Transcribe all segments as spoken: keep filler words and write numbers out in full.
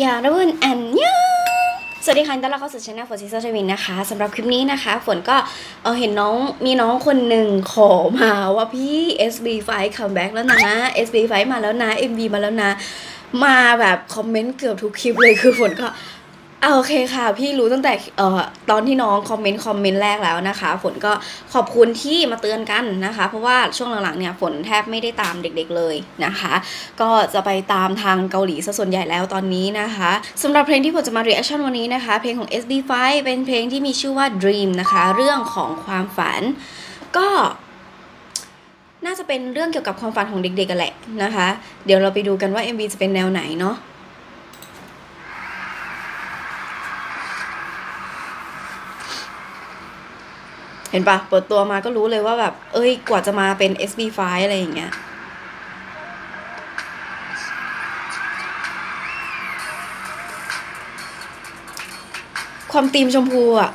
อย่าลืมอันยองสวัสดีค่ะต้อนรับเข้าสู่ช่องฝนซีซัทวินนะคะสำหรับคลิปนี้นะคะฝนก็เออเห็นน้องมีน้องคนหนึ่งขอมาว่าพี่ เอส บี ไฟว์ คัมแบ็กแล้วนะ เอส บี ไฟว์ มาแล้วนะ เอ็ม วี มาแล้วนะมาแบบคอมเมนต์เกือบทุกคลิปเลยคือฝนก็โอเคค่ะพี่รู้ตั้งแต่เอ่อตอนที่น้องคอมเมนต์คอมเมนต์แรกแล้วนะคะฝนก็ขอบคุณที่มาเตือนกันนะคะเพราะว่าช่วงหลังๆเนี่ยฝนแทบไม่ได้ตามเด็กๆเลยนะคะก็จะไปตามทางเกาหลีซะส่วนใหญ่แล้วตอนนี้นะคะสำหรับเพลงที่ผมจะมา reaction วันนี้นะคะเพลงของ เอส บี ไฟว์ เป็นเพลงที่มีชื่อว่า Dream นะคะเรื่องของความฝันก็น่าจะเป็นเรื่องเกี่ยวกับความฝันของเด็กๆกันแหละนะคะเดี๋ยวเราไปดูกันว่า เอ็ม วี จะเป็นแนวไหนเนาะเห็นปะเปิดตัวมาก็รู้เลยว่าแบบเอ้ยกว่าจะมาเป็น เอส บี ไฟว์ อะไรอย่างเงี้ยความธีมชมพูอ่ะ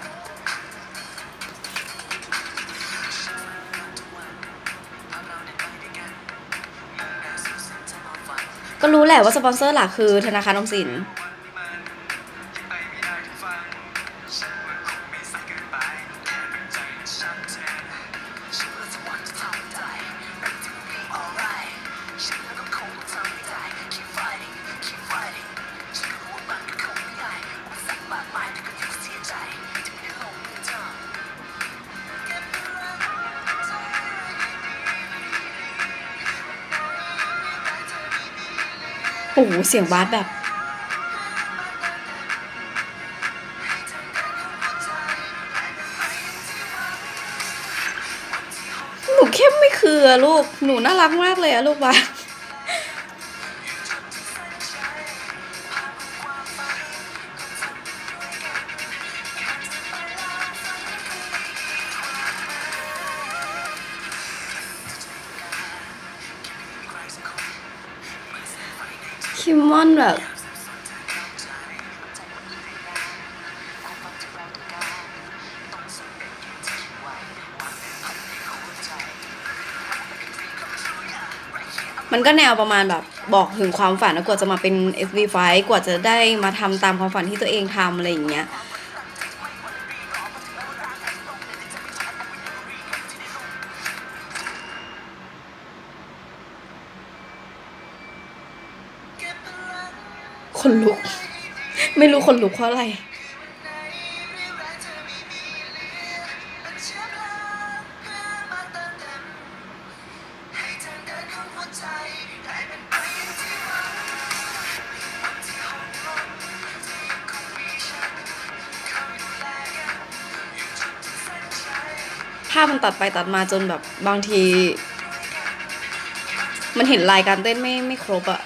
ก็รู้แหละว่าสปอนเซอร์หลักคือธนาคารออมสินโอ้โหเสียงบาสแบบหนูเข้มไม่คืออะลูกหนูน่ารักมากเลยอะลูกบาสคิมมอนแบบมันก็แนวประมาณแบบบอกถึงความฝันแล้วกว่าจะมาเป็น เอส บี ไฟว์ กว่าจะได้มาทำตามความฝันที่ตัวเองทำอะไรอย่างเงี้ยคนลุกไม่รู้คนลุกเพราะอะไรภาพมันตัดไปตัดมาจนแบบบางทีมันเห็นลายการเต้นไม่ไม่ครบอะ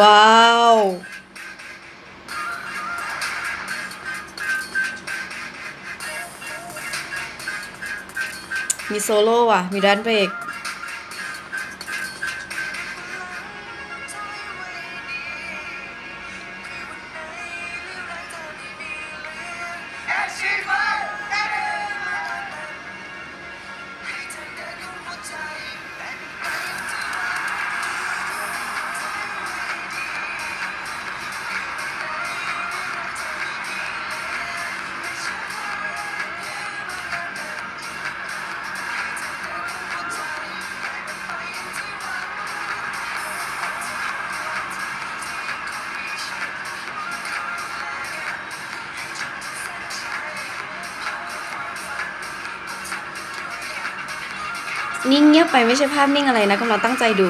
ว้าวมีโซโล่ว่ะมีแดนเบรกนิ่งเงียบไปไม่ใช่ภาพนิ่งอะไรนะกำลังตั้งใจดู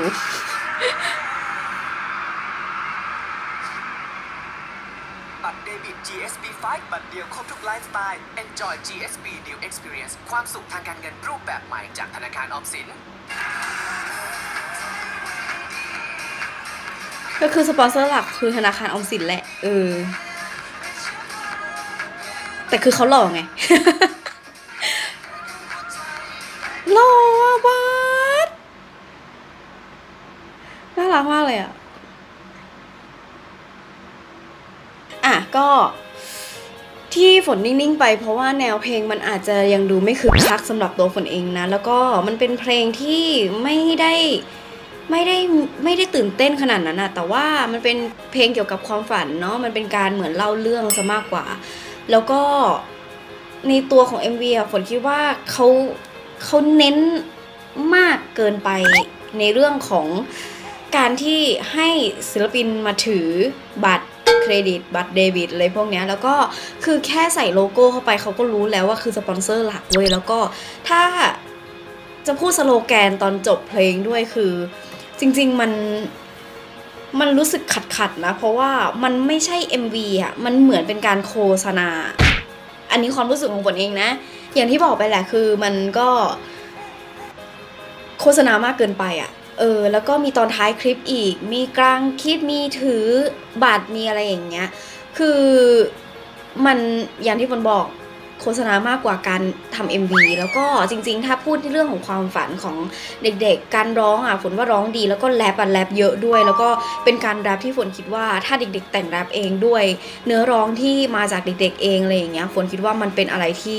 บัตรเดบิต จี เอส บี ไฟว์ บัตรเดียวครบทุกไลฟ์สไตล์ Enjoy จี เอส บี New Experience ความสุขทางการเงินรูปแบบใหม่จากธนาคารออมสินก็คือสปอนเซอร์หลักคือธนาคารออมสินแหละเออแต่คือเขาหล่อไง หล่อบ้าน่ารักมากเลยอ่ะอ่ะก็ ที่ฝนนิ่งๆไปเพราะว่าแนวเพลงมันอาจจะยังดูไม่คึกคักสำหรับตัวฝนเองนะแล้วก็มันเป็นเพลงที่ไม่ได้ไม่ได้ไม่ได้ตื่นเต้นขนาดนั้นนะแต่ว่ามันเป็นเพลงเกี่ยวกับความฝันเนาะมันเป็นการเหมือนเล่าเรื่องซะมากกว่าแล้วก็ในตัวของ เอ็ม วี อ่ะฝนคิดว่าเขาเขาเน้นมากเกินไปในเรื่องของการที่ให้ศิลปินมาถือบัตรเครดิตบัตรเดบิตอะไรพวกเนี้ยแล้วก็คือแค่ใส่โลโก้เข้าไปเขาก็รู้แล้วว่าคือสปอนเซอร์หลักเว้ยแล้วก็ถ้าจะพูดสโลแกนตอนจบเพลงด้วยคือจริงๆมันมันรู้สึกขัดๆนะเพราะว่ามันไม่ใช่ เอ็ม วี อ่ะมันเหมือนเป็นการโฆษณาอันนี้ความรู้สึกของฝนเองนะอย่างที่บอกไปแหละคือมันก็โฆษณามากเกินไปอ่ะเออแล้วก็มีตอนท้ายคลิปอีกมีกลางคลิปมีถือบัตรมีอะไรอย่างเงี้ยคือมันอย่างที่ฝนบอกโฆษณามากกว่าการทำ เอ็ม วี แล้วก็จริงๆถ้าพูดในเรื่องของความฝันของเด็กๆการร้องอ่ะฝนว่าร้องดีแล้วก็แรปอ่ะแรปเยอะด้วยแล้วก็เป็นการแรปที่ฝนคิดว่าถ้าเด็กๆแต่งแรปเองด้วยเนื้อร้องที่มาจากเด็กๆเองอะไรอย่างเงี้ยฝนคิดว่ามันเป็นอะไรที่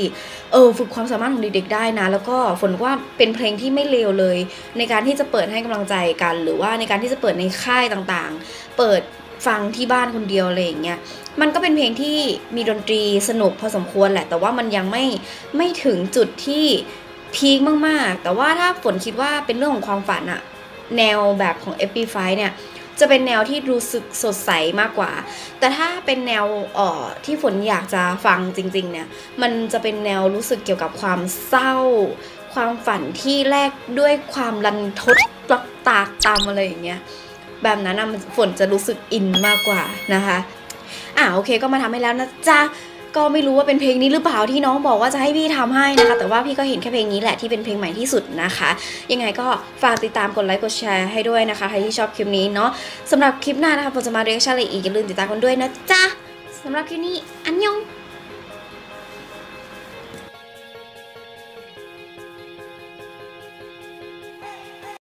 เออฝึกความสามารถของเด็กๆได้นะแล้วก็ฝนว่าเป็นเพลงที่ไม่เลวเลยในการที่จะเปิดให้กำลังใจกันหรือว่าในการที่จะเปิดในค่ายต่างๆเปิดฟังที่บ้านคนเดียวอะไรอย่างเงี้ยมันก็เป็นเพลงที่มีดนตรีสนุกพอสมควรแหละแต่ว่ามันยังไม่ไม่ถึงจุดที่พีคมากๆแต่ว่าถ้าฝนคิดว่าเป็นเรื่องของความฝันอะแนวแบบของ เอส บี ไฟว์ เนี่ยจะเป็นแนวที่รู้สึกสดใสมากกว่าแต่ถ้าเป็นแนวเอ่อที่ฝนอยากจะฟังจริงๆเนี่ยมันจะเป็นแนวรู้สึกเกี่ยวกับความเศร้าความฝันที่แลกด้วยความรันทดรักตากตามอะไรอย่างเงี้ยแบบนั้นนะฝนจะรู้สึกอินมากกว่านะคะอ่ะโอเคก็มาทำให้แล้วนะจ๊ะก็ไม่รู้ว่าเป็นเพลงนี้หรือเปล่าที่น้องบอกว่าจะให้พี่ทำให้นะคะแต่ว่าพี่ก็เห็นแค่เพลงนี้แหละที่เป็นเพลงใหม่ที่สุดนะคะยังไงก็ฝากติดตามกดไลค์กดแชร์ให้ด้วยนะคะใครที่ชอบคลิปนี้เนาะสำหรับคลิปหน้านะคะผมจะมาเรียกชั่นอะไรอีกอย่าลืมติดตามกันด้วยนะจ๊ะสำหรับคลิปนี้อันยอง